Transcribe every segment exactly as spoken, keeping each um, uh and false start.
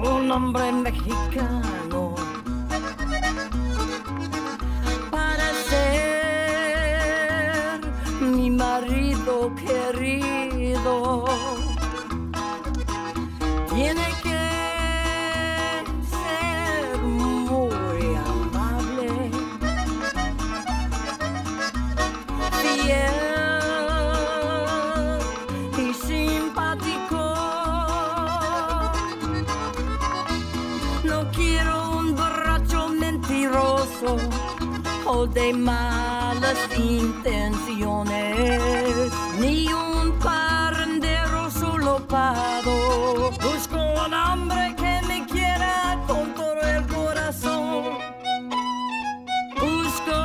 Un hombre mexicano para ser mi marido querido, tiene que ser muy amable, fiel y simpático. No quiero un borracho mentiroso o de malas intenciones, ni un parrandero solopado. Busco un hombre que me quiera con todo el corazón. Busco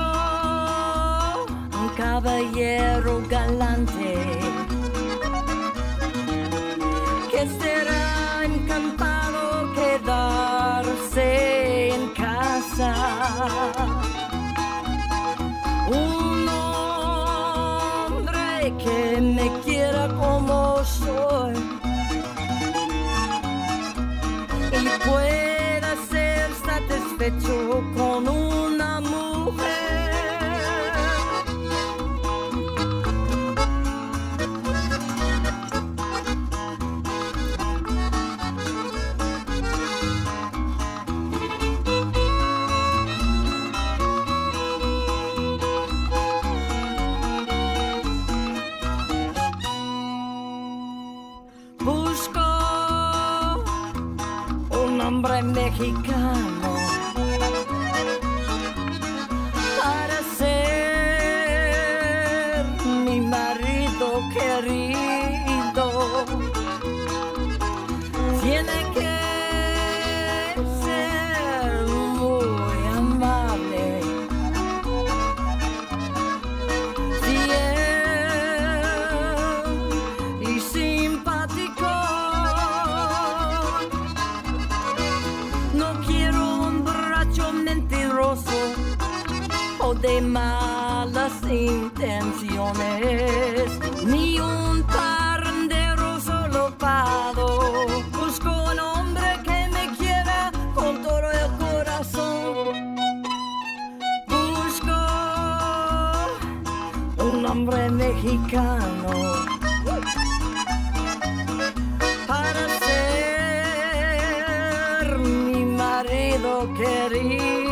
un caballero galante que será encantado quedarse en casa. Un hombre que me quiera como soy y pueda ser satisfecho con una mujer. Hombre mexicano para ser mi marido querido, tiene que ser muy amable, fiel y simpático. O de malas intenciones, ni un parrandero solopado. Busco un hombre que me quiera con todo el corazón. Busco un hombre mexicano para ser mi marido querido.